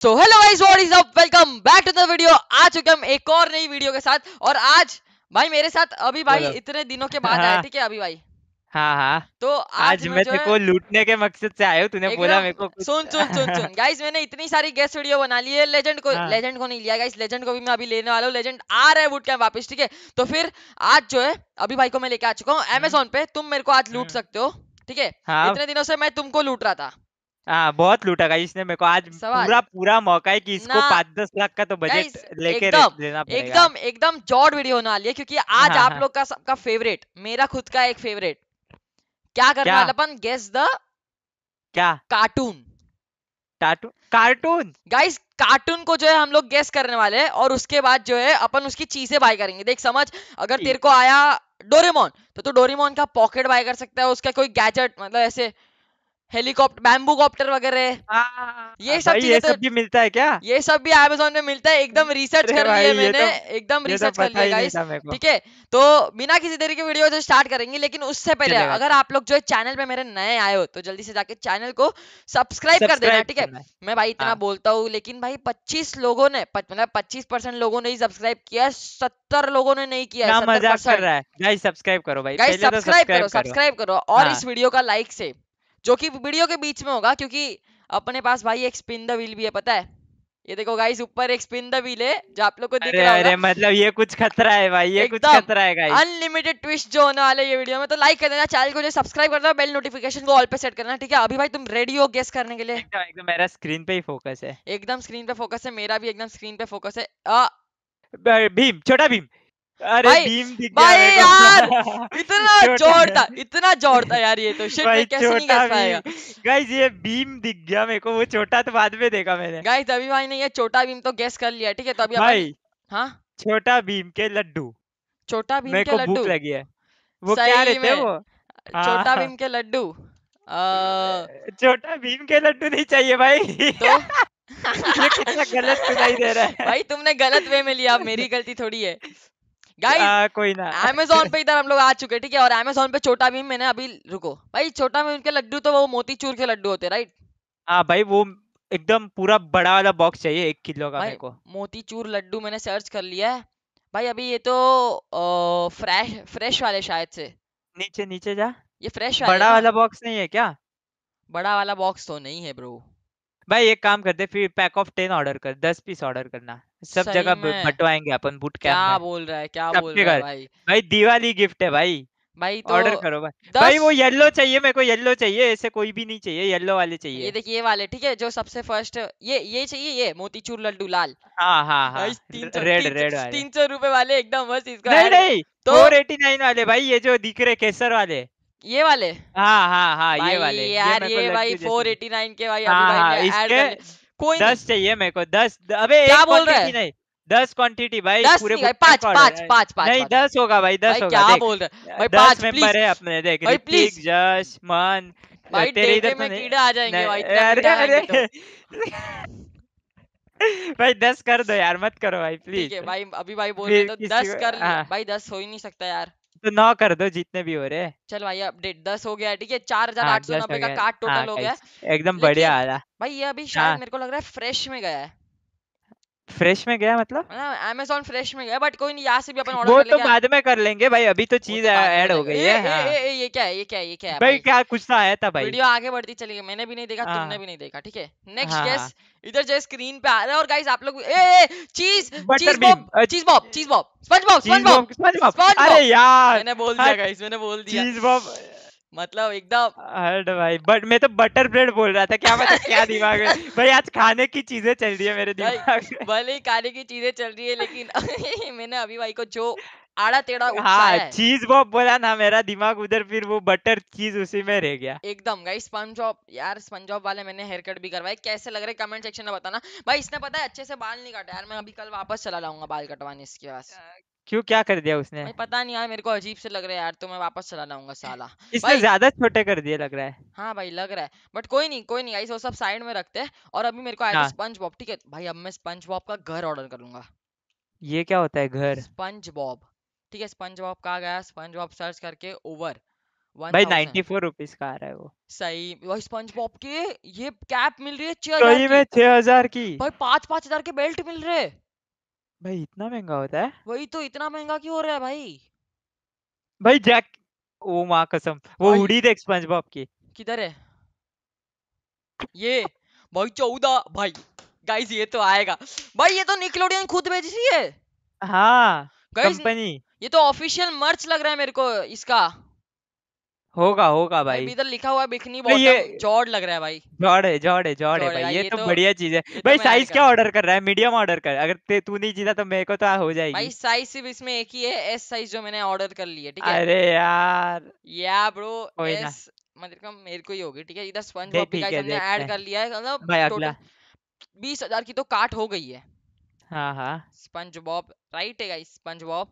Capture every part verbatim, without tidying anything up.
So hello guys, what is up? Welcome back to the video। आ चुके हम एक और नई वीडियो के साथ, और आज भाई मेरे साथ अभी भाई इतने दिनों के बाद आए, ठीक है अभी भाई। हाँ हाँ। तो आज, आज मैं तेरे को लूटने के मकसद से आया हूँ। तूने बोला मेरे को सुन सुन सुन सुन गाइस, मैंने इतनी सारी गेस्ट वीडियो बना ली है। लेजेंड को हाँ। लेजेंड को नहीं लिया गाइस, लेजेंड को भी मैं अभी लेने वाला हूँ। लेजेंड आ रहा है वुड कैंप वापस, ठीक है। तो फिर आज जो है अभी भाई को मैं लेके आ चुका हूँ अमेजोन पे। तुम मेरे को आज लूट सकते हो, ठीक है। इतने दिनों से मैं तुमको लूट रहा था। आ, बहुत लूटा गाइस इसने मेरे को। आज पूरा पूरा मौका है कि इसको पाँच दस लाख का तो बजट लेके देना पड़ेगा। एकदम एकदम जॉर्ड वीडियो होने वाली है, क्योंकि आज हाँ, आप हाँ। लोग का सबका फेवरेट, मेरा खुद का एक फेवरेट, क्या करने वाला अपन? गेस द क्या? Cartoon cartoon cartoon guys, cartoon को जो है हम लोग गेस करने वाले हैं, और उसके बाद जो है अपन उसकी चीजें बाय करेंगे। देख समझ, अगर तेरे को आया डोरेमोन तो तू डोरेमोन का पॉकेट बाय कर सकता है, उसका कोई गैजेट, मतलब ऐसे हेलीकॉप्टर, बैम्बू कॉप्टर वगैरह, ये सब ये सब भी मिलता है क्या? ये सब भी अमेज़न में मिलता है। एकदम रिसर्च कर लिया मैंने, एकदम रिसर्च कर लिया गाइस, ठीक है। तो बिना किसी तरीके की वीडियो से स्टार्ट करेंगे, लेकिन उससे पहले अगर आप लोग जो है चैनल पे मेरे नए आए हो तो जल्दी से जाके चैनल को सब्सक्राइब कर देना, ठीक है। मैं भाई इतना बोलता हूँ, लेकिन भाई पच्चीस लोगों ने, मतलब पच्चीस परसेंट लोगों ने ही सब्सक्राइब किया है, सत्तर लोगों ने नहीं किया है। मजाक कर रहा है गाइस, सब्सक्राइब करो भाई, गाइस सब्सक्राइब करो, सब्सक्राइब करो। और इस वीडियो का लाइक से, जो कि वीडियो के बीच में होगा, क्योंकि अपने पास भाई एक स्पिन द व्हील भी है, पता है। ये देखो गाइस, ऊपर एक स्पिन द व्हील है जो आप लोग को दिख रहा होगा। मतलब ये कुछ खतरा है भाई, ये कुछ खतरा है गाइस। अनलिमिटेड ट्विस्ट जो होने वाले ये वीडियो में, तो लाइक कर देना, चैनल को जो सब्सक्राइब कर देना, बेल नोटिफिकेशन को ऑल पे सेट करना, ठीक है। अभी भाई तुम रेडी हो गेस करने के लिए? एकदम, मेरा स्क्रीन पे ही फोकस है, एकदम स्क्रीन पे फोकस है। मेरा भी एकदम स्क्रीन पे फोकस है। भीम, छोटा भीम। अरे भाई, भीम दिख गया भाई यार, इतना जोर था, इतना जोर था यार। ये तो शिट, मैं कैसे नहीं कर पाया गाइस। ये भीम दिख गया मेरे को, वो छोटा तो बाद में देखा मैंने गाइस। अभी भाई ने ये छोटा भीम तो गेस कर लिया, ठीक है। तो अभी भाई हाँ, छोटा भीम के लड्डू, छोटा भीम के लड्डू लगी है वो, क्या रहते वो? छोटा भीम के लड्डू, छोटा भीम के लड्डू नहीं चाहिए भाई। ये कितना गलत सुनाई दे रहा है भाई, तुमने गलत वे में लिया, मेरी गलती थोड़ी है गाइस। कोई ना, अमेजोन पे इधर हम लोग आ चुके हैं, ठीक है। और अमेजोन पे छोटा भीम मैंने अभी, रुको भाई, छोटा भीम के लड्डू तो वो मोतीचूर के लड्डू होते, राइट? हाँ भाई, वो एकदम पूरा बड़ा वाला बॉक्स चाहिए, एक किलो का मेरे को। मोतीचूर लड्डू मैंने सर्च कर लिया है भाई। अभी ये तो ओ, फ्रेश फ्रेश वाले शायद से। नीचे नीचे जा, ये फ्रेश वाले बड़ा वाला बॉक्स नहीं है क्या? बड़ा वाला बॉक्स तो नहीं है ब्रो। भाई एक काम करते, फिर पैक ऑफ टेन ऑर्डर कर, दस पीस ऑर्डर करना, सब जगह बटवाएंगे अपन बूट कैंप में। क्या बोल रहा है, क्या बोल रहा है भाई? भाई दिवाली गिफ्ट है भाई, भाई तो ऑर्डर करो भाई। भाई वो येलो चाहिए मेरे को, येलो चाहिए, ऐसे कोई भी नहीं चाहिए, येलो वाले चाहिए। ये देखिए ये वाले, ठीक है, जो सबसे फर्स्ट ये ये चाहिए, ये मोतीचूर लड्डू लाल। हाँ हाँ हाँ, रेड रेड वाले, तीन सौ रुपए वाले एकदम मस्त। इसको नहीं नहीं, फोर एटी नाइन वाले भाई, ये जो दिख रहे केसर वाले, ये वाले। हाँ हाँ हाँ, ये वाले यार, ये भाई फोर एटी नाइन के भाई। कोई दस चाहिए मेरे को, दस। अबे क्या बोल रहा है? नहीं दस क्वांटिटी भाई, दस पूरे पाँच पाँच पाँच पाँच नहीं दस होगा भाई, दस होगा। क्या बोल रहा है भाई? पाँच मेंबर है अपने, देख प्लीज। जश मान भाई, तेरे इधर में कीड़ा आ जाएंगे भाई। अरे भाई दस कर दो यार, मत करो भाई प्लीज। ठीक है भाई, अभी भाई बोल रहे तो दस कर भाई, दस हो ही नहीं सकता यार, तो नौ कर दो जितने भी हो रहे। चल भाई अपडेट दस हो गया, ठीक है। चार हजार आठ सौ नब्बे का कार्ड टोटल हो गया, एकदम बढ़िया आ रहा भाई। ये अभी शायद मेरे को लग रहा है फ्रेश में गया है। फ्रेश में गया मतलब अमेज़न फ्रेश में गया, बट कोई नहीं, यहाँ से भी अपन ऑर्डर वो तो बाद में कर लेंगे भाई, अभी तो चीज ऐड हो गई है। ये क्या है, ये क्या है, ये क्या है भाई? क्या कुछ ना आया था भाई, वीडियो आगे बढ़ती चली गई, मैंने भी नहीं देखा, तुमने भी नहीं देखा, ठीक है। नेक्स्ट गेस इधर जो स्क्रीन पे आ रहा है। और गाइस आप लोग चीज चीज बॉब चीज बॉब चीज बॉब स्पंजबॉब स्पंजबॉब स्पंजबॉब अरे यार मैंने बोल दिया गाइस, मैंने बोल दिया चीज बॉब, मतलब एकदम हर्ड भाई। बट मैं तो बटर ब्रेड बोल रहा था, क्या मतलब क्या दिमाग है भाई, आज खाने की चीजें चल रही है मेरे दिमाग में। भले ही खाने की चीजें चल रही है, लेकिन मैंने अभी भाई को जो आड़ा टेढ़ा उठा है, चीज बॉब बोला ना, मेरा दिमाग उधर, फिर वो बटर चीज उसी में रह गया एकदम। गाइस स्पंजबॉब यार, स्पंजबॉब वाले मैंने हेयर कट भी करवाए, कैसे लग रहे कमेंट सेक्शन में बताना भाई। इसने पता है अच्छे से बाल नहीं काटा यार, मैं अभी कल वापस चला लाऊंगा बाल कटवाने इसके पास। क्यों, क्या कर दिया उसने? मैं पता नहीं यार, मेरे को अजीब से लग रहा है यार, तो मैं वापस चला लाऊंगा साला। इसने ज्यादा छोटे कर दिए लग रहा है। हाँ भाई लग रहा है, बट कोई नहीं कोई नहीं गाइस, वो सब साइड में रखते हैं। और अभी मेरे को आया था स्पंजबॉब, ठीक है भाई। अब मैं स्पंजबॉब का घर ऑर्डर करूंगा। ये क्या होता है घर? स्पंजबॉब, ठीक है। स्पंजबॉब कहाँ गया? स्पंजबॉब सर्च करके ओवर वन भाई नाइन्टी फोर रुपीज का आ रहा है वो सही। और स्पंज बॉब के ये कैप मिल रही है छह में छह हजार की भाई, पाँच पाँच हजार के बेल्ट मिल रहे भाई। इतना महंगा होता है? वही तो, इतना महंगा क्यों हो रहा है भाई? भाई जैक ओ माँ कसम वो उड़ी देख स्पंज बॉब की किधर है ये भाई चौदह भाई। गाइस ये तो आएगा भाई, ये तो निकलोडियन खुद भेजी सी है। हाँ कंपनी, ये तो ऑफिशियल मर्च लग रहा है मेरे को इसका। होगा होगा भाई, इधर लिखा हुआ बिकनी बॉटम जॉर्ड लग रहा है भाई। जॉर्ड है जॉर्ड है जॉर्ड है भाई, ये तो बढ़िया चीज है भाई। साइज क्या ऑर्डर कर रहा है? मीडियम ऑर्डर कर, अगर तू नहीं जीता तो मेरे को तो हो जाएगी भाई। साइज सिर्फ इसमें एक ही है, एस साइज जो मैंने ऑर्डर कर ली है। ठीक है, अरे यार या ब्रो एस मतलब मेरे को ही होगी। ठीक है, इधर स्पंज बॉब भी हमने ऐड कर लिया है, मतलब बीस हजार की तो काट हो गई है। हाँ हाँ स्पंज बॉब राइट है गाइस, स्पंज बॉब।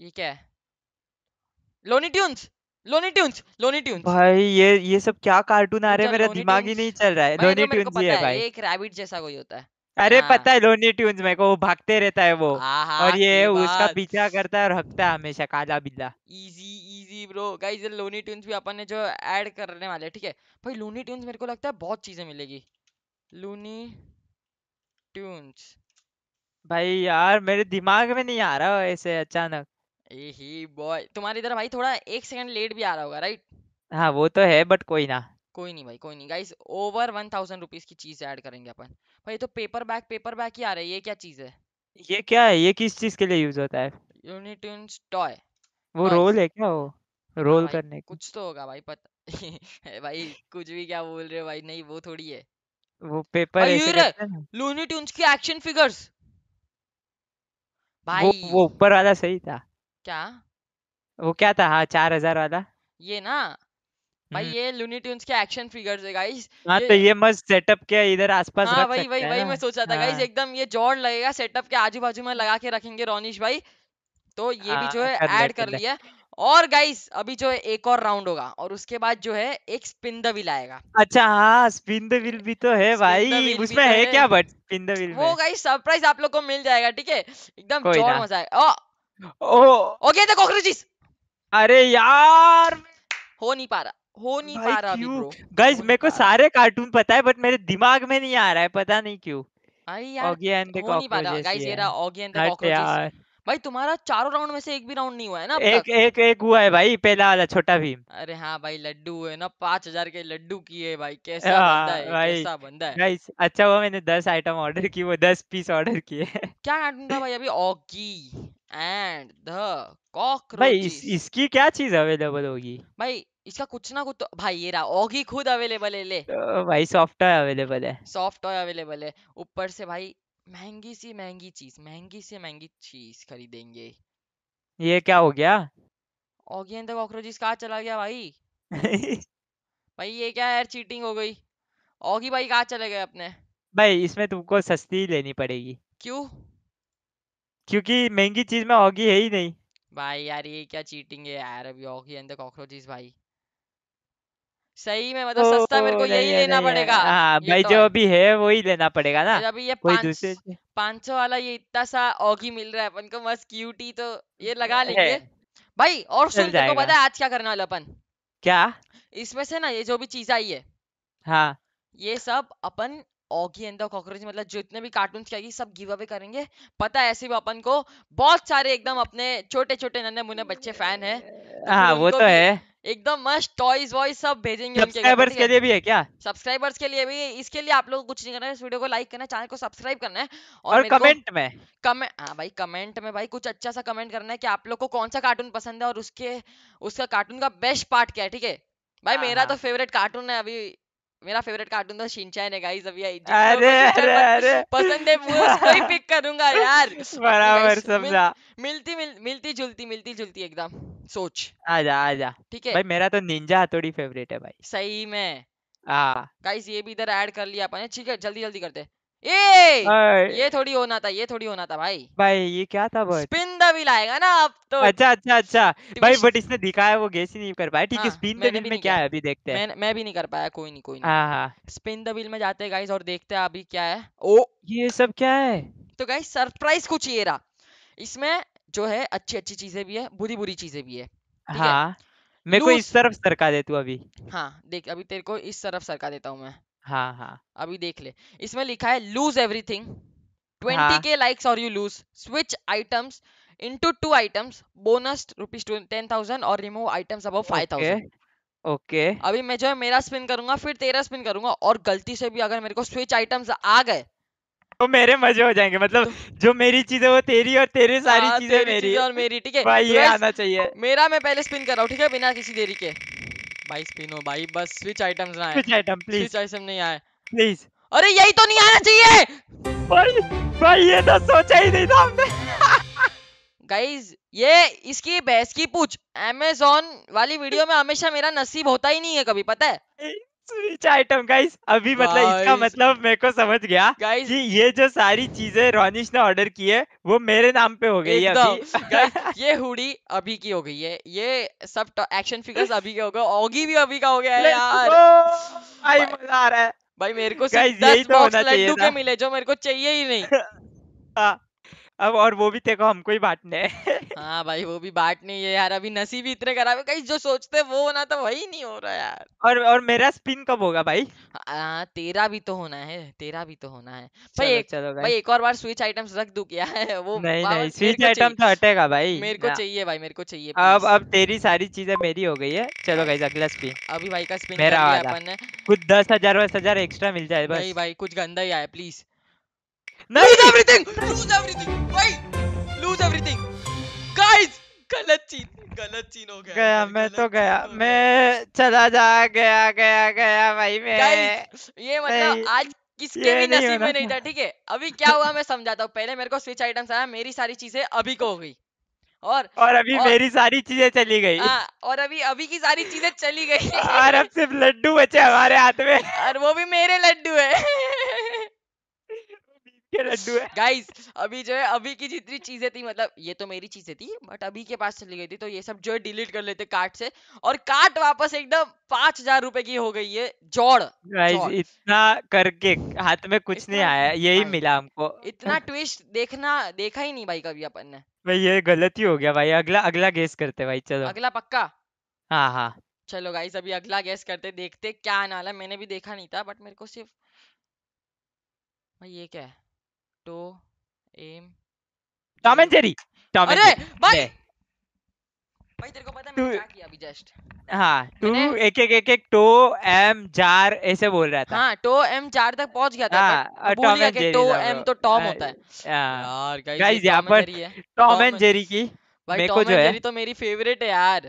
ये क्या है? Looney Tunes Looney Tunes Looney Tunes भाई। ये ये सब क्या कार्टून आ रहे हैं, मेरा दिमाग ही नहीं चल रहा है। लोनी ट्यून्स ये है भाई, एक रैबिट जैसा कोई होता है। अरे हाँ। पता है लोनी ट्यून्स मेरे को, वो भागते रहता है वो। हाँ, और ये उसका पीछा करता है और हकता है हमेशा, काला बिल्ला। Easy easy bro. Guys Looney Tunes भी अपन ने जो ऐड करने वाले। ठीक है भाई, लोनी ट्यून्स मेरे को लगता है बहुत चीजें मिलेगी। लोनी ट्यून्स भाई यार मेरे दिमाग में नहीं आ रहा ऐसे अचानक। यही बॉय तुम्हारे इधर भाई थोड़ा एक सेकंड लेट भी आ रहा होगा राइट। हाँ वो तो है, बट कोई ना कोई नहीं भाई कोई नहीं। Guys over one thousand rupees की चीज ऐड करेंगे अपन भाई। तो पेपर बैग पेपर बैग ही आ रहा है। ये क्या चीज है? ये क्या है? ये किस चीज के लिए यूज होता है? Looney Tunes toy. वो रोल है क्या? वो रोल करने कुछ तो होगा भाई पता भाई कुछ भी क्या बोल रहे हो भाई। नहीं वो थोड़ी है, वो पेपर ऐसे। लोनी ट्यून्स की एक्शन फिगर्स भाई, वो ऊपर वाला सही था क्या? वो क्या था? हाँ चार हजार वाला ये ना भाई। ये लूनी ट्यून्स के एक्शन फिगर्स है गाइस। हाँ तो ये मस्त सेटअप के इधर आसपास रख सकते हैं। वही वही वही मैं सोचा था गाइस, एकदम ये जॉर्ड लगेगा सेटअप के आजू बाजू में लगा के रखेंगे रोनिश भाई। तो ये भी जो है ऐड कर लिया। और गाइस अभी जो है एक और राउंड होगा और उसके बाद जो है एक स्पिन द व्हील आएगा। अच्छा हाँ स्पिन द व्हील भी तो है भाई, उसमें है क्या? बट स्पिन द व्हील वो गाइस सरप्राइज आप लोग को मिल जाएगा। ठीक है एकदम जॉर्ड मजा आएगा। Oh okay the cockroaches. अरे यार हो नहीं पा रहा हो नहीं पा रहा अभी ब्रो। गाइस मेरे को सारे कार्टून पता है बट मेरे दिमाग में नहीं आ रहा है, पता नहीं क्यों। अरे यार Oggy and the cockroaches guys, ये रहा ओगी एंड द कॉकरोचेस भाई। तुम्हारा चारों राउंड में से एक भी राउंड नहीं हुआ है ना? एक एक एक हुआ है भाई, पहला वाला छोटा भीम। अरे हाँ भाई लड्डू है ना, पांच हजार के लड्डू किए भाई। कैसा बंदा है कैसा बंदा है गाइस। अच्छा वो मैंने दस आइटम ऑर्डर की, वो दस पीस ऑर्डर किए। क्या कार्टून था भाई अभी? ओगी एंड द कॉकरोचेस भाई। इस, इसकी क्या चीज अवेलेबल होगी भाई? इसका कुछ ना कुछ तो, भाई ये रहा ओगी खुद अवेलेबल है। ले तो भाई सॉफ्ट टॉय अवेलेबल है, सॉफ्ट टॉय अवेलेबल है। ऊपर से भाई महंगी सी महंगी चीज महंगी से महंगी चीज खरीदेंगे। ये क्या हो गया? ओगी एंड द कॉकरोचेस कहाँ चला गया भाई? भाई ये क्या यार चीटिंग हो गई। ओगी भाई कहाँ चले गए अपने? भाई इसमें तुमको सस्ती लेनी पड़ेगी। क्यों? क्योंकि महंगी चीज में ओगी है ही नहीं भाई। यार ये क्या चीटिंग है यार। अभी ओगी एंड द कॉकरोचेस भाई सही में मतलब सस्ता मेरे को यही लेना पड़ेगा। हाँ भाई जो अभी है वही लेना पड़ेगा ना। अभी ये पाँच सौ वाला ये इतना सा ओगी मिल रहा है अपन को, मस्त क्यूटी तो ये लगा लेंगे भाई। और सुन तुमको पता है आज क्या करने वाला अपन? क्या? इसमें से ना ये जो भी चीज आई है हाँ ये सब अपन ओगी एंड द कॉकरोचेस मतलब जितने भी कार्टून क्या सब गिव अवे करेंगे। पता है ऐसे भी अपन को बहुत सारे एकदम अपने छोटे छोटे नन्हे मुन्ने बच्चे फैन है। हाँ वो तो है एकदम मस्त टॉयज वॉयज सब भेजेंगे। सब्सक्राइबर्स के लिए भी है क्या? सब्सक्राइबर्स के लिए भी। इसके लिए आप लोग कुछ नहीं करना है, इस वीडियो को लाइक करना है, चैनल को सब्सक्राइब करना है और कमेंट में कमेंट हाँ भाई कमेंट में भाई कुछ अच्छा सा कमेंट करना है कि आप लोग को कौन सा कार्टून पसंद है और उसके उसका कार्टून का बेस्ट पार्ट क्या है। ठीक है भाई मेरा तो फेवरेट कार्टून है अभी, मेरा फेवरेट कार्टून तो शिन चैन है गाइस। अभी अरे अरे अरे पसंद है वो वही पिक करूंगा यार। बराबर समझा। मिलती मिल, मिलती जुलती मिलती जुलती एकदम सोच। आजा आजा ठीक है भाई। मेरा तो निंजा हथौड़ी फेवरेट है भाई सही में। हां गाइस ये भी इधर ऐड कर लिया अपन। ठीक है जल्दी जल्दी करते। ए ये थोड़ी होना था ये थोड़ी होना था भाई। भाई ये क्या था? बट स्पिन द व्हील आएगा ना अब तो। अच्छा अच्छा अच्छा भाई बट इसने दिखाया वो गेस ही नहीं कर पाया। ठीक है स्पिन द व्हील में क्या है अभी देखते हैं। मैं, मैं भी नहीं कर पाया। कोई नहीं कोई नहीं। हाँ हाँ स्पिन द व्हील में जाते हैं गाइस और देखते हैं अभी क्या है। ओ ये सब क्या है? तो गाइस सरप्राइज कुछ ये रहा। इसमें जो है अच्छी अच्छी चीजें भी है, बुरी बुरी चीजें भी है। हाँ मेरे को इस तरफ सरका दे तू अभी। हाँ देख, अभी तेरे को इस तरफ सरका देता हूँ मैं। हाँ हाँ अभी देख ले, इसमें लिखा है lose everything, twenty K likes और you lose, switch items into two items, bonus rupees ten thousand और remove items above five thousand. Okay अभी मैं जो है मेरा स्पिन करूंगा, फिर तेरा स्पिन करूंगा, और गलती से भी अगर मेरे को स्विच आइटम्स आ गए तो मेरे मजे हो जाएंगे। मतलब तो, जो मेरी चीज है वो तेरी और तेरे सारी चीजें मेरी चीज़ और मेरी। ठीक है भाई ये आना चाहिए। मेरा मैं पहले स्पिन कर रहा हूँ ठीक है, बिना किसी देरी के। भाई स्पिन हो भाई, बस स्विच आइटम्स ना आए, switch item please, switch item नहीं आए प्लीज। अरे यही तो नहीं आना चाहिए भाई, भाई ये तो सोचा ही नहीं था हमने। गाइज ये इसकी बहस की पूछ, अमेज़न वाली वीडियो में हमेशा मेरा नसीब होता ही नहीं है कभी, पता है। स्विच आइटम गाइस अभी मतलब इसका मतलब मेरे को समझ गया गाइस कि ये जो सारी चीजें रोनिश ने ऑर्डर की है वो मेरे नाम पे हो गई है अभी। गाइस ये हुडी अभी की हो गई है, ये सब एक्शन फिगर्स अभी के हो गए, ऑगी भी अभी का हो गया है यार। भाई मजा आ रहा है भाई मेरे को। दस बॉक्स लड्डू के मिले जो मेरे को चाहिए ही नहीं अब, और वो भी देखो हमको ही बांटने हैं। हाँ भाई वो भी बांटने है यार, अभी नसीब ही इतने खराब है गाइस, जो सोचते हैं वो होना था वही नहीं हो रहा यार। और और मेरा स्पिन कब होगा भाई? हाँ तेरा भी तो होना है, तेरा भी तो होना है भाई। चलो, एक चलो भाई एक और बार स्विच आइटम्स रख दूं क्या है वो? नहीं नहीं स्विच आइटम तो हटेगा भाई, मेरे को चाहिए भाई, मेरे को चाहिए। अब अब तेरी सारी चीजें मेरी हो गई है। चलो गाइस अगला स्पिन, अभी भाई का स्पिन मेरा अपन कुछ दस हजार दस हजार एक्स्ट्रा मिल जाए भाई। भाई कुछ गंदा ही आया please. Lose everything, lose everything, भाई, lose everything, guys, गलत चीन, गलत चीन हो गया, गया मैं तो गया, मैं चला जा गया गया गया भाई मैं। Guys, ये मतलब आज किसके भी नसीब में नहीं था ठीक है। अभी क्या हुआ मैं समझाता हूँ, पहले मेरे को स्विच आइटम्स आया, मेरी सारी चीजें अभी को हो गई, और और अभी और, मेरी सारी चीजें चली गई। आ, और अभी अभी की सारी चीजें चली गई, और अब सिर्फ लड्डू बचे हमारे हाथ में, और वो भी मेरे लड्डू है लड्डू है। गाइस अभी जो है अभी की जितनी चीजें थी, मतलब ये तो मेरी चीजें थी बट अभी के पास चली गई थी, तो ये सब जो है डिलीट कर लेते कार्ट से, और कार्ट वापस एकदम पांच हजार रुपए की हो गई है जोड़। गाइस इतना करके हाथ में कुछ नहीं आया, यही मिला हमको। इतना ट्विस्ट देखना देखा ही नहीं भाई कभी अपन ने। भाई ये गलती हो गया भाई। अगला अगला गेस करते भाई, चलो अगला पक्का। हाँ हाँ चलो गाइस अभी अगला गेस करते, देखते क्या आने वाला। मैंने भी देखा नहीं था बट मेरे को सिर्फ भाई ये क्या है, तो एम टॉम एंड जेरी। अरे भाई भाई तेरे को पता है मैंने क्या किया अभी जस्ट? हाँ तू एक एक एक एक टो एम जार ऐसे बोल रहा था। हाँ टो एम जार तक पहुंच गया था, बोल दिया कि टो एम तो टॉम होता है यार। गाइस यहाँ पर टॉम एंड जेरी की भाई, टॉम एंड जेरी तो मेरी फेवरेट है यार,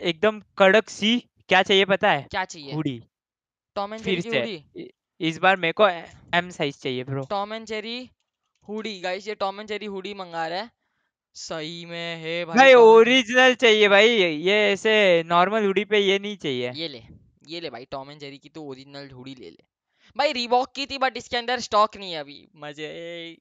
एकदम कड़क सी। क्या चाहिए पता है? क्या चाहिए? हुडी, टॉम एंड जेरी की हुडी। इस बार मेरे को एम साइज चाहिए bro. Tom and Jerry hoodie. Guys ये टॉम एंड जेरी हुडी मंगा रहा है सही में है भाई, भाई ओरिजिनल चाहिए भाई, ये ऐसे नॉर्मल हुडी पे ये नहीं चाहिए। ये ले ये ले भाई, टॉम एंड जेरी की तो ओरिजिनल हुडी ले ले भाई। रीबॉक की थी बट इसके अंदर स्टॉक नहीं है अभी। मजे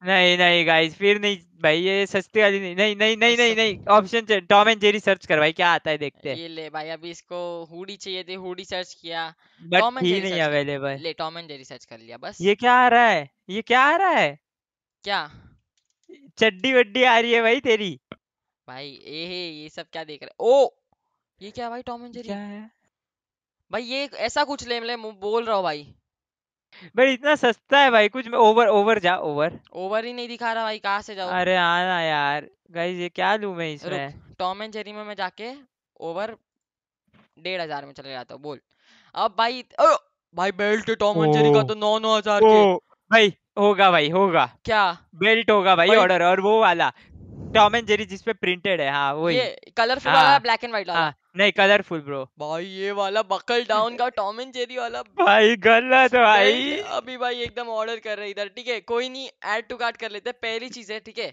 नहीं नहीं गाइस फिर नहीं भाई, ये सस्ती वाली नहीं नहीं नहीं नहीं नहीं नहीं option Tom and Jerry search कर भाई, क्या आता है देखते हैं। ये ले भाई, अभी इसको हुडी चाहिए थी, हुडी सर्च किया बट ही नहीं अवेलेबल। ले टॉम एंड जेरी सर्च कर लिया बस। ये क्या आ रहा है, ये क्या आ रहा है? क्या चड्डी वड्डी आ रही है भाई तेरी? भाई ए ये सब क्या देख रहे हो? ओ ये क्या भाई, टॉम एंड जेरी क्या है भाई? ये ऐसा कुछ ले ले बोल रहा हूँ भाई, भाई इतना सस्ता है भाई। कुछ ओवर ओवर जा, ओवर ओवर ही नहीं दिखा रहा भाई, कहाँ से जाऊँ? अरे आना यार गाइस ये क्या लूँ मैं इसमें? टॉम एंड जेरी में मैं जाके ओवर डेढ़ हजार में चले जाता हूँ। बोल अब भाई। ओ, भाई बेल्ट टॉम एंड जेरी का तो नौ नौ हजार के भाई होगा भाई, होगा क्या बेल्ट होगा भाई ऑर्डर? और वो वाला टॉम एंड जेरी जिसपे प्रिंटेड है। हाँ वही कलरफुल वाला, ब्लैक एंड व्हाइट वाला नहीं कलरफुल ब्रो। भाई ये वाला बकल डाउन का टॉम एंड जेरी वाला भाई गलत भाई। अभी भाई एकदम ऑर्डर कर रहे इधर ठीक है, कोई नहीं ऐड टू कार्ट कर लेते पहली चीज है ठीक है।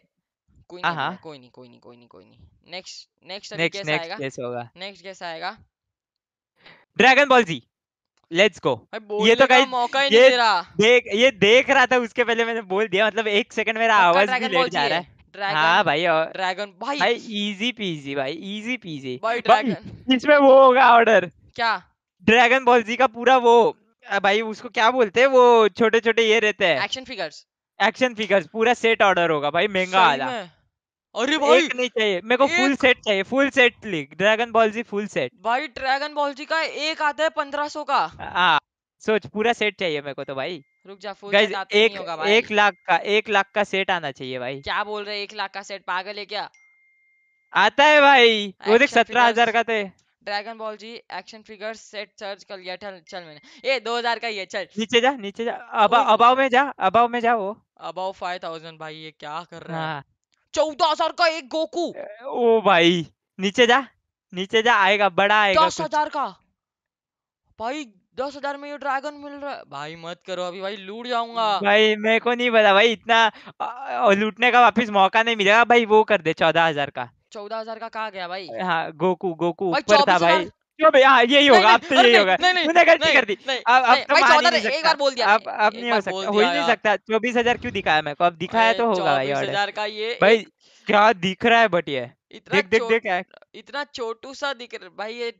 कोई नहीं कोई नहीं कोई नहीं कोई नहीं कोई नहीं। नेक्स्ट नेक्स्ट नेक्स्ट आएगा, नेक्स्ट होगा नेक्स्ट कैसा आएगा? Dragon Ball Z let's go. ये तो गाइस मौका ही नहीं दे रहा, देख ये देख रहा था उसके पहले मैंने बोल दिया, मतलब एक सेकंड मेरा आवाज भी लेट जा रहा है। हाँ भाई ड्रैगन भाई भाई इजी पीजी भाई, इजी पीजी भाई ड्रैगन। इसमें वो होगा ऑर्डर क्या? ड्रैगन बॉल जी का पूरा वो भाई उसको क्या बोलते हैं, वो छोटे छोटे ये रहते हैं एक्शन फिगर्स, एक्शन फिगर्स पूरा सेट ऑर्डर होगा भाई महंगा वाला। अरे भाई एक नहीं चाहिए मेरे को, फुल सेट चाहिए, full set please. Dragon Ball Z full set भाई, ड्रैगन बॉल जी का एक आता है पंद्रह सौ का। हाँ सोच, पूरा सेट चाहिए मेरे को तो भाई। रुक जा, फुल सेट आते नहीं होगा भाई। एक लाख का, एक लाख का सेट आना चाहिए भाई। क्या बोल रहे, एक लाख का सेट पागल है क्या? आता है भाई वो देख, सत्रह हजार का थे। Dragon Ball Z action figure set search कर लिया। चल चल मैंने ये दो हजार का ये। चल नीचे जा, नीचे जा, अबा, अबाव में जा, अबाव में जा। वो अबाव पाँच हज़ार भाई, ये क्या कर रहा है? चौदह हजार का एक गोकू। ओ भाई नीचे जा, नीचे जा, आएगा बड़ा आएगा। दस हजार का भाई, दस हजार में ये ड्रैगन मिल रहा है भाई। मत करो अभी भाई, लूट जाऊंगा भाई। मेरे को नहीं पता भाई, इतना लूटने का वापस मौका नहीं मिलेगा भाई। वो कर दे चौदह हजार का। चौदह हजार का कहा गया भाई? हाँ गोकू, गोकू ऊपर था भाई। हाँ यही होगा, अब तो यही होगा। तूने गलती कर दी, अब अब तो मान नहीं सकता। एक बार बोल दिया, अब अब नहीं हो सकता, हो ही नहीं सकता। चौबीस हजार क्यों दिखाया मेरे को? अब दिखाया तो होगा भाई। चौबीस हजार का ये भाई क्या दिख रहा है बट, ये देख देख देख इतना छोटू सा दिख रहा भाई। ये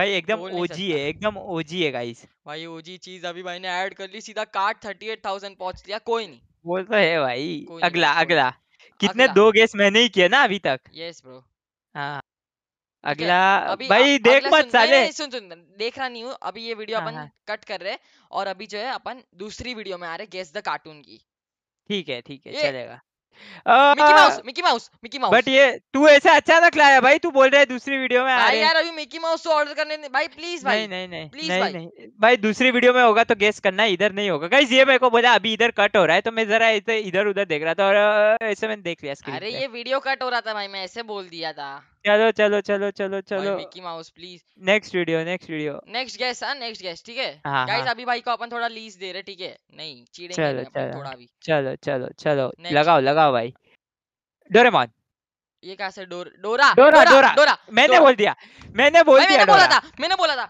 भाई एकदम ओजी है, एकदम ओजी है गाइस। भाई ओजी चीज अभी भाई ने ऐड कर ली, सीधा कार्ड थर्टी एट थाउजेंड पहुंच लिया। कोई नहीं, वो तो है भाई। अगला अगला कितने? दो गेस मैंने ही किया ना अभी तक। Yes bro. हाँ अगला अभी भाई देख मत साले। सुन सुन, देख रहा नहीं हूँ अभी। ये वीडियो अपन कट कर रहे हैं और अभी जो है अपन दूसरी वीडियो में आ रहे गेस द कार्टून की। ठीक है ठीक है चलेगा। Mickey Mouse, Mickey Mouse, Mickey Mouse. But ये तू ऐसा अचानक लाया भाई, तू बोल रहा है दूसरी वीडियो में आ रहे यार। अभी मिकी माउस तो ऑर्डर करने भाई प्लीज भाई। नहीं नहीं नहीं नहीं भाई, दूसरी वीडियो में होगा तो गेस करना, इधर नहीं होगा गाइस। ये मेरे को बोला अभी इधर कट हो रहा है, तो मैं जरा इधर उधर देख रहा था और ऐसे मैंने देख लिया। अरे ये वीडियो कट हो रहा था भाई, मैं ऐसे बोल दिया था। चलो चलो चलो चलो चलो Mickey Mouse please. Next video, next video, next guess. हाँ नेक्स्ट गेस ठीक है गाइस। अभी भाई को अपन थोड़ा लीज दे रहे, ठीक है? नहीं चीड़ेंगे अपन थोड़ा भी। चलो चलो चलो लगाओ लगाओ भाई। डोरेमोन। ये कहाँ से? डोर डोरा डोरा डोरा डोरा। मैंने बोल दिया, मैंने बोल दिया, मैंने बोला था, मैंने बोला था।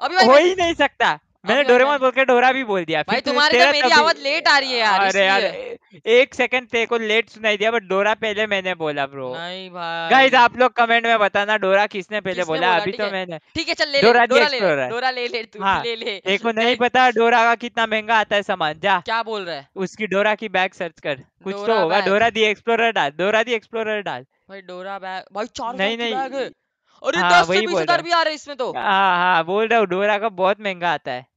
अभी भाई हो ही नहीं सकता। मैंने डोरेमोन बोलकर डोरा भी बोल दिया भाई। तुम्हारे मेरी आवाज लेट आ रही है यार। अरे यार एक सेकंड तेरे को लेट सुनाई दिया, बट डोरा पहले मैंने बोला ब्रो। नहीं भाई गाइस, आप लोग कमेंट में बताना डोरा किसने पहले बोला। अभी तो मैंने ठीक है। चल ले डोरा ले, डोरा ले ले तू, ले ले। देखो नहीं पता डोरा का कितना महंगा आता है सामान। जा क्या बोल रहा है, उसकी डोरा की बैग सर्च कर, कुछ तो होगा। डोरा दी एक्सप्लोरर डाल, डोरा दी एक्सप्लोरर डाल भाई। डोरा बैग भाई चार नहीं नहीं और दस से बीस हजार भी आ रहा है इसमें तो। हाँ हाँ बोल रहा हूँ, डोरा का बहुत महंगा आता है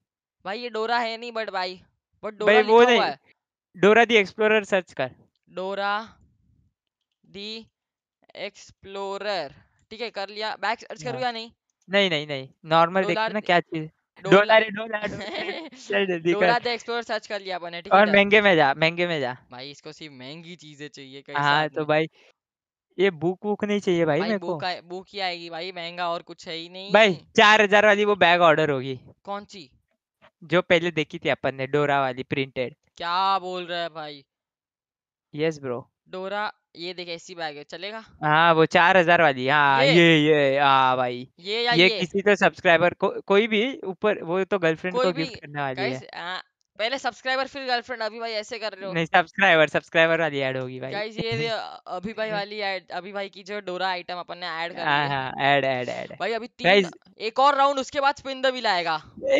भाई। ये डोरा है नहीं बट भाई, बट डोरा लिखा हुआ है। डोरा दी एक्सप्लोरर सर्च कर, डोरा दी एक्सप्लोरर। ठीक है कर लिया। बैक सर्च करूँ या नहीं? नहीं नहीं नहीं नॉर्मल देखना ना क्या चीज। डोला डोला डोरा दी एक्सप्लोरर सर्च कर लिया अपन। और महंगे में जा, महंगे में जा भाई। इसको सिर्फ महंगी चीजें चाहिए। हाँ तो भाई ये बुक बुक नहीं चाहिए भाई, भाई मेरे को बुक ही आएगी भाई। महंगा और कुछ है ही नहीं भाई। चार हजार वाली वो बैग ऑर्डर होगी। कौन सी? जो पहले देखी थी अपन ने, डोरा वाली प्रिंटेड। क्या बोल रहा है भाई? Yes bro. डोरा ये देख ऐसी बैग है, चलेगा? हाँ वो चार हजार वाली। हाँ ये ये, ये हाँ भाई ये या ये, ये किसी तो सब्सक्राइबर को, कोई भी ऊपर वो तो गर्लफ्रेंड को गिफ्ट करने वाली है। आ, पहले सब्सक्राइबर फिर गर्लफ्रेंड। अभी भाई ऐसे कर रहे हो? नहीं सब्सक्राइबर, सब्सक्राइबर वाली ऐड होगी भाई। गाइस ये अभी भाई वाली ऐड, अभी भाई की जो डोरा आइटम अपन ने ऐड कर दिया। हां ऐड ऐड ऐड भाई। अभी तीन, एक और राउंड उसके बाद स्पिन द व्हील आएगा।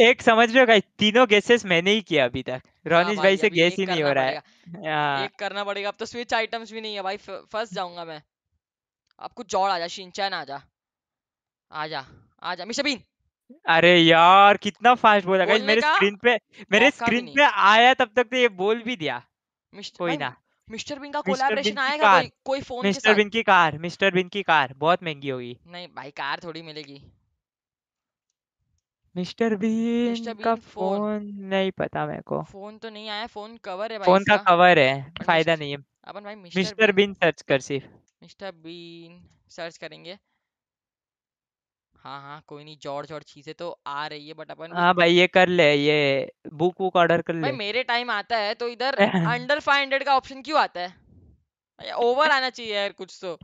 एक समझ रहे हो गाइस, तीनों गेसेस मैंने ही किया अभी तक। रोनिश भाई से गेस ही नहीं हो रहा है। एक करना पड़ेगा अब तो। स्विच आइटम्स भी नहीं है भाई, फंस जाऊंगा मैं। अब कुछ जोड़ आ जा, शिन चैन आ जा, आ जा आ जा, मिस्टर बीन। अरे यार कितना फास्ट बोला गाइस। मेरे स्क्रीन पे, मेरे स्क्रीन पे आया तब तक तो ये बोल भी दिया। कोई ना, मिस्टर बीन का कोलैबोरेशन आएगा कोई, कोई फोन। मिस्टर बीन की कार, मिस्टर बीन की कार बहुत महंगी होगी। नहीं भाई कार थोड़ी मिलेगी। मिस्टर बीन का फोन नहीं पता मेरे को। फोन तो नहीं आया, फोन कवर है भाई। फोन का कवर है, फायदा नहीं है अपन भाई। मिस्टर बीन सर्च कर, सिर्फ मिस्टर बीन सर्च करेंगे। हाँ हाँ कोई नहीं, जॉर्ज और चीजें तो आ रही है बट अपन। हाँ भाई ये कर ले, ये बुक बुक ऑर्डर कर ले भाई। मेरे टाइम आता है तो इधर अंडर फाइव हंड्रेड का ऑप्शन क्यों आता है? ओवर आना चाहिए यार कुछ तो।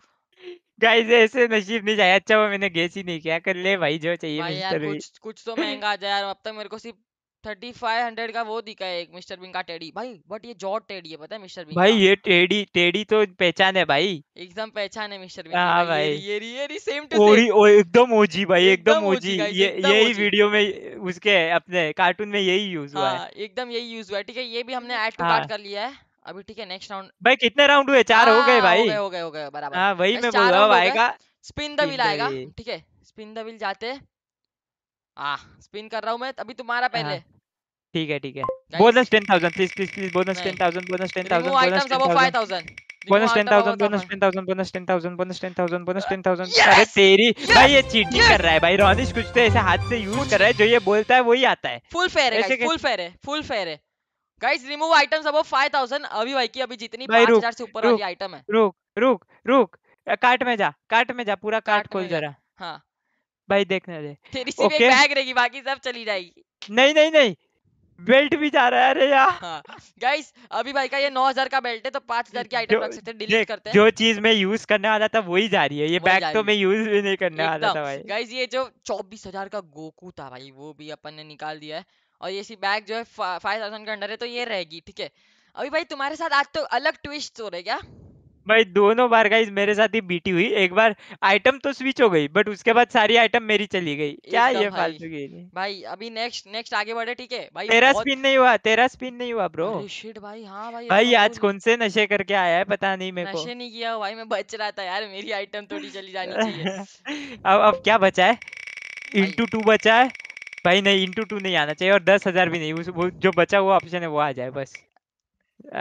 गाइस ऐसे नसीब नहीं जाए। अच्छा वो मैंने गेस ही नहीं किया। कर ले भाई जो चाहिए भाई यार, कुछ कुछ तो महंगा आ जाए यार। अब तक मेरे को सिर्फ थर्टी फाइव हंड्रेड का वो दिखा है, एक मिस्टर बीन का टेडी भाई। बट ये जॉर्ज टेडी है पता है मिस्टर बीन भाई। ये टेडी टेडी तो पहचान है भाई, एकदम पहचान है मिस्टर बीन। हाँ भाई ये ये ये सेम टू सेम एकदम ओजी भाई, एकदम ओजी। ये यही वीडियो में उसके अपने कार्टून में यही यूज हुआ है, एकदम यही यूज हुआ है। ठीक है ये भी हमने ऐड टू कार्ट कर लिया है। अभी ठीक है नेक्स्ट राउंड भाई कितने राउंड हुए? चार हो गए भाई। हो गए हो गए बराबर। हाँ वही मैं बोल रहा हूँ आएगा स्पिन द व्हील आएगा। ठीक है स्पिन द व्हील जाते आ स्पिन कर रहा हूँ मैं अभी तुम्हारा पहले। ठीक है ठीक है bonus ten thousand please please please bonus ten thousand bonus ten thousand bonus five thousand bonus ten thousand bonus ten thousand bonus ten thousand bonus ten thousand bonus ten thousand. अरे तेरी भाई ये चीटिंग कर रहा है भाई रोनिश। कुछ तो ऐसे हाथ से यूज कर रहा है जो ये बोलता है वही आता है। फुल फेयर है फुल फेयर है फुल फेयर है guys. Remove items above five thousand. अभी भाई की अभी जितनी पाँच हज़ार से ऊपर वाली आइटम है। रुक रुक रुक कार्ट में जा कार्ट में जा पूरा कार्ट खोल जरा। हां भाई देखने दे तेरी सिर्फ एक बैग रहेगी बाकी सब चली जाएगी। नहीं नहीं नहीं बेल्ट भी जा रहा है। अरे यार हाँ। गाइस अभी भाई का ये नौ हज़ार का बेल्ट है तो पाँच हज़ार की आइटम रख सकते हैं। डिलीट करते हैं जो चीज मैं यूज करने वाला था वही जा रही है। ये बैग तो मैं यूज भी नहीं करने वाला था भाई। गाइस ये जो चौबीस हज़ार का गोकू था भाई वो भी अपन ने निकाल दिया है और ये सी बैग जो है फाइव थाउजेंड के अंडर है तो ये रहेगी। ठीक है अभी भाई तुम्हारे साथ आज तो अलग ट्विस्ट हो रहे क्या भाई? दोनों बार गाइस मेरे साथ ही बीटी हुई। एक बार आइटम तो स्विच हो गई बट उसके बाद सारी आइटम मेरी चली गई। क्या ये फालतू की भाई। अभी नेक्स्ट नेक्स्ट आगे बढ़े। ठीक है भाई तेरा बहुत... स्पिन नहीं हुआ तेरा स्पिन नहीं हुआ ब्रो। अरे शिट भाई। हाँ भाई भाई आज कौन से नशे करके आया है पता नहीं। मेरे को नशे नहीं किया भाई मैं बच रहा था यार। मेरी आइटम थोड़ी चली जानी चाहिए। अब अब क्या बचा है? इंटू टू बचा है भाई। नहीं इंटू टू नहीं आना चाहिए और दस हजार भी नहीं। वो जो बचा हुआ ऑप्शन है वो आ जाए बस।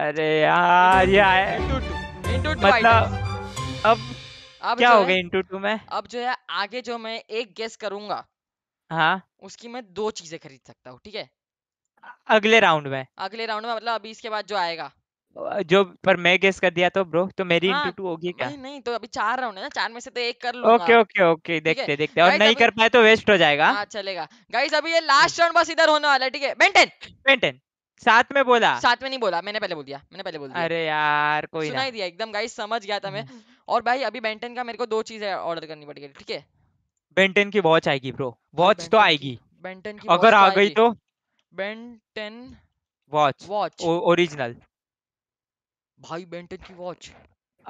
अरे यार ये इंटू टू मतलब अब अब क्या हो गया इंटू टू में। अब जो है आगे जो मैं एक गेस करूंगा हाँ उसकी मैं दो चीजें खरीद सकता हूँ। ठीक है अगले राउंड में अगले राउंड में मतलब अभी इसके बाद जो आएगा जो पर मैं गेस कर दिया तो ब्रो तो मेरी हाँ, इंटू टू होगी क्या? नहीं, नहीं तो अभी चार राउंड है ना चार में से तो एक कर लूंगा। ओके ओके ओके देखते देखते और नहीं कर पाए तो वेस्ट हो जाएगा। हाँ चलेगा गाइस अभी ये लास्ट राउंड बस इधर होने वाला है। ठीक है बेन टेन बेन टेन साथ में बोला साथ में नहीं बोला मैंने पहले बोल दिया मैंने पहले बोल दिया। अरे यार कोई सुनाई दिया एकदम गाइस समझ गया था मैं। और भाई अभी बेन टेन का मेरे को दो चीजें ऑर्डर करनी पड़ेगी। ठीक है बेन टेन की वॉच आएगी ब्रो। वॉच तो आएगी बेन टेन की। अगर आ गई तो Ben Ten watch watch original भाई बेन टेन की वॉच।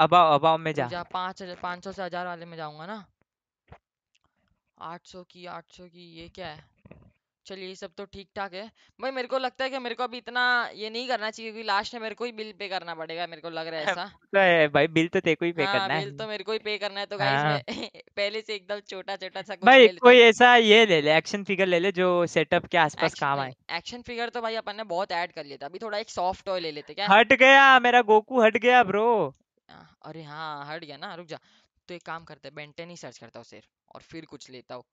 अब अब में जा जा पाँच हजार पाँच सौ से हजार वाले में जाऊंगा ना। आठ सौ की आठ सौ की ये क्या है? चलिए ये सब तो ठीक ठाक है भाई। मेरे को लगता है कि मेरे को अभी इतना ये नहीं करना चाहिए क्योंकि लास्ट में मेरे को ही बिल पे करना पड़ेगा। मेरे को लग रहा है ऐसा तो है भाई। बिल तो तेरे को ही पे हाँ, करना है। बिल तो मेरे को ही पे करना है तो गाइस पहले से एकदम छोटा छोटा सा भाई कोई ऐसा ये ले ले एक्शन फिगर ले ले जो सेटअप के आसपास काम आए। एक्शन फिगर तो भाई अपन ने बहुत ऐड कर लिया था। अभी थोड़ा एक सॉफ्ट टॉय ले लेते क्या? हट गया मेरा गोकू हट गया ब्रो। अरे हाँ हट गया ना रुक जा। तो एक काम करते बेन टेन ही सर्च करता हूँ सिर्फ और फिर कुछ लेता हूँ।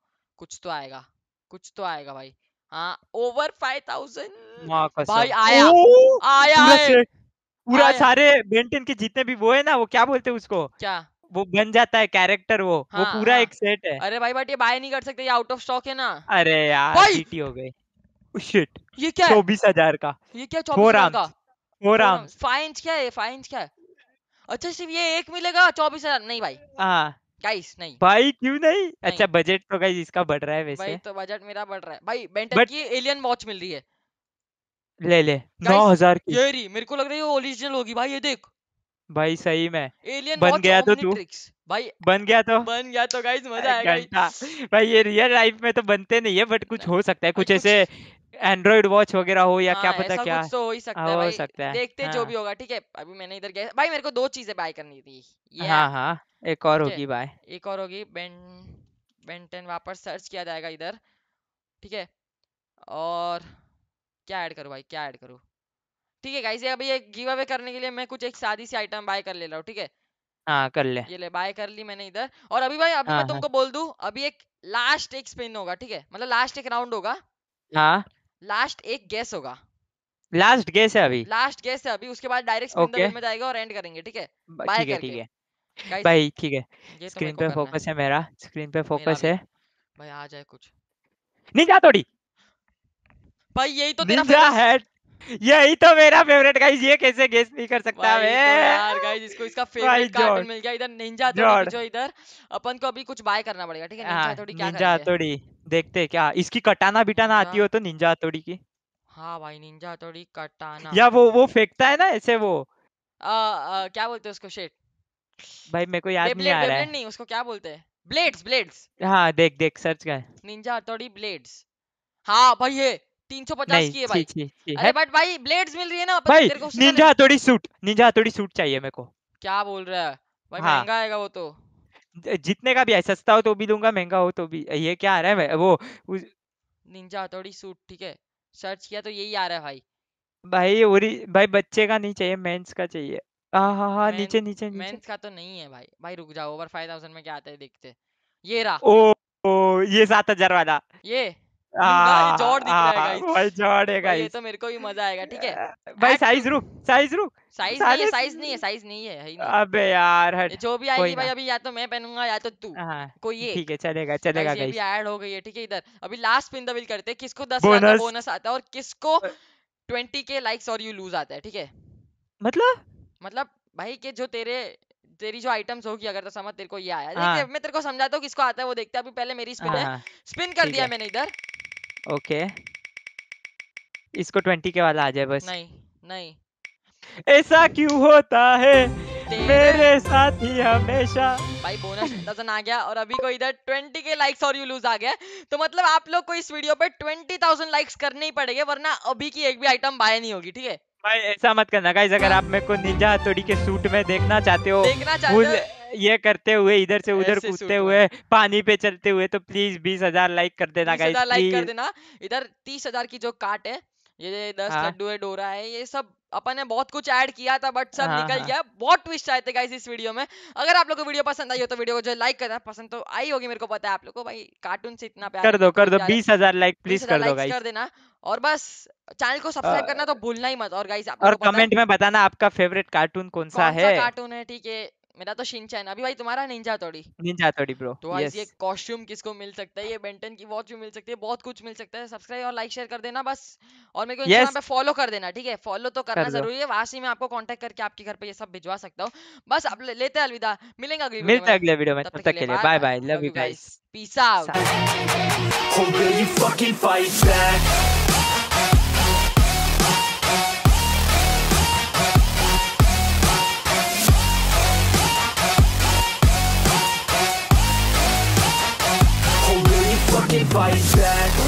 कुछ तो आएगा कुछ तो आएगा भाई। हाँ ओवर फाइव थाउजेंड भाई आया आया है पूरा। सारे बेन टेन के जितने भी वो है ना वो क्या बोलते हैं उसको क्या वो बन जाता है कैरेक्टर वो हाँ, वो पूरा हाँ, एक सेट है। अरे भाई बट ये बाय नहीं कर सकते ये आउट ऑफ स्टॉक है ना। अरे यार जीटी हो गई। शिट ये क्या चौबीस हजार का ये क्या चौबीस हजार का फोर आर्म्स फाइव इंच क्या है फाइव इंच क्या है? अच्छा सिर्फ ये एक मिलेगा चौबीस हजार नहीं भाई। हाँ गाइस नहीं भाई क्यों नहीं, नहीं। अच्छा बजट तो गाइस इसका बढ़ रहा है वैसे भाई तो बजट मेरा बढ़ रहा है भाई। बेन टेन की एलियन वॉच मिल रही है ले ले नौ हज़ार की। ये रही मेरे को लग रही है ओरिजिनल होगी भाई। ये देख भाई सही में एलियन बन गया तो तू भाई बन गया तो बन गया तो गाइस मजा आएगा भाई। ये रियल लाइफ में तो बनते नहीं है बट कुछ हो सकता है कुछ ऐसे एंड्रॉइड वॉच वगैरह हो या क्या पता क्या हो ही सकता है भाई देखते जो भी होगा। ठीक है अभी मैंने इधर गया भाई मेरे को दो चीजें बाय करनी थी। हाँ हाँ एक और होगी भाई एक और होगी बेन बेन टेन वापस सर्च किया जाएगा इधर। ठीक है और क्या ऐड करूँ भाई क्या ऐड करूँ? ठीक है गाइस अभी ये गिव अवे करने के लिए मैं कुछ एक सादी सी आइटम बाय कर ले रहा हूँ। ठीक है हाँ कर ले ये ले बाय कर ली मैंने इधर। और अभी भाई अभी मैं तुमको बोल दूं अभी एक लास्ट एक स्पिन होगा। ठीक है मतलब लास्ट एक राउंड होगा। हाँ लास्ट एक गेस होगा लास्ट गेस है अभी लास्ट गेस है अभी। उसके बाद डायरेक्ट स्पिन द व्हील में जाएगा और एंड करेंगे। ठीक है बाय करके भाई ठीक है स्क्रीन पे फोकस है मेरा स्क्रीन पे फोकस है भाई। आ जाए कुछ निंजा हथौड़ी भाई यही तो तेरा निंजा हैट यही तो मेरा फेवरेट गाइस। ये कैसे गेस नहीं कर सकता मैं यार गाइस। इसको इसका फेवरेट कार्टून मिल गया इधर निंजा हथौड़ी जो इधर अपन को अभी कुछ बाय करना पड़ेगा। ठीक है निंजा हथौड़ी क्या निंजा हथौड़ी देखते हैं क्या इसकी कटाना बिटाना आती हो तो निंजा हथौड़ी की। हाँ भाई निंजा हथौड़ी कटाना या वो वो फेंकता है ना ऐसे वो क्या बोलते हैं उसको शेट भाई मेरे को याद नहीं आ रहा है नहीं उसको क्या बोलते हैं ब्लेड्स ब्लेड्स। हाँ देख देख सर्च कर निंजा हथौड़ी ब्लेड्स। हाँ भाई ये तीन सौ पचास की है भाई। ची, ची, अरे बट भाई ब्लेड्स मिल रही है ना भाई। निंजा हथौड़ी सूट, निंजा हथौड़ी सूट चाहिए मेरे को। क्या बोल रहा है भाई, महंगा आएगा वो तो। जितने का भी है, सस्ता हो तो भी दूंगा, महंगा हो तो भी। ये क्या आ रहा है भाई? वो उस... निंजा हथौड़ी सूट, ठीक है सर्च किया तो यही आ रहा है भाई। भाई ओरी भाई बच्चे का नहीं चाहिए, मेंस का चाहिए। हाँ हाँ हाँ नीचे नीचे मेंस का तो नहीं है भाई। भाई रुक जाओ, ओवर फाइव थाउजेंड में क्या आता है देखते। ये रहा। ओ, ओ ये सात हजार वाला, ये जॉर्ड दिख रहा है भाई, जॉर्ड है गाइस। ये तो मेरे को भी मजा आएगा, ठीक है भाई। साइज रुक, साइज रुक, साइज नहीं है, साइज नहीं है, साइज नहीं है, है ही नहीं। अबे यार हट, जो भी आएगी भाई अभी या तो मैं पहनूंगा या तो तू, कोई ये, ठीक है चलेगा चलेगा गाइस। ये भी ऐड हो गई है, ठीक है। इधर अभी लास्ट पिन द बिल करते हैं, किसको दस का बोनस आता है और किसको ट्वेंटी के लाइक्स और यू लूज आता है, ठीक है। मतलब मतलब भाई के जो तेरे तेरी जो आइटम्स होगी, अगर तो समझ तेरे को ये आया। हाँ। मैं तेरे को समझाता हूँ किसको आता है, वो देखते हैं। अभी पहले मेरी स्पिन है, स्पिन कर दिया मैंने इधर। ओके इसको ट्वेंटी के वाला आ जाए बस। नहीं नहीं, ऐसा क्यों होता है मेरे साथ ही हमेशा। भाई बोनस दस हज़ार आ गया और अभी को इधर ट्वेंटी के लाइक्स और यू लूज आ गया। तो मतलब आप लोग को इस वीडियो पे ट्वेंटी थाउजेंड लाइक्स करने ही पड़ेंगे, वरना अभी की एक भी आइटम बाय नहीं होगी, ठीक है भाई। ऐसा मत करना गाइस, अगर आप मेरे को निंजा हथौड़ी के सूट में देखना चाहते हो, देखना चाहते हो ये करते हुए, इधर से उधर कूदते हुए, पानी पे चलते हुए, तो प्लीज बीस हजार लाइक कर देना गाइस, बीस हजार लाइक कर देना। इधर तीस हजार की जो काट है, ये दस लड्डू है, डोरा है, ये सब अपन ने बहुत कुछ ऐड किया था बट सब निकल गया। बहुत ट्विस्ट आए थे गाइस इस वीडियो में। अगर आप लोगों को वीडियो पसंद आई हो तो वीडियो को जो लाइक करना, पसंद तो आई होगी मेरे को पता है आप लोगों को। भाई कार्टून से इतना प्यार कर दो, कर दो बीस हजार लाइक प्लीज कर दो गाइस, कर देना। और बस चैनल को सब्सक्राइब करना तो भूलना ही मत। और गाइस आप और कमेंट में बताना आपका फेवरेट कार्टून कौन सा है, कार्टून है, ठीक है। मेरा तो शिन चैन, अभी भाई तुम्हारा निंजा हथौड़ी, निंजा हथौड़ी ब्रो। तो गाइस ये कॉस्ट्यूम किसको मिल सकता है, ये बेन टेन की वॉच भी मिल सकती है, बहुत कुछ मिल सकता है। सब्सक्राइब और लाइक शेयर कर देना बस। और मेरे को इंस्टाग्राम पे फॉलो कर देना, ठीक है फॉलो तो करना जरूरी है, वहां से मैं आपको कांटेक्ट करके आपके घर पे ये सब भिजवा सकता हूँ। बस अब लेते हैं अलविदा, मिलेंगे अगले वीडियो में, तब तक के लिए bye bye, love you guys, peace out. Fight back.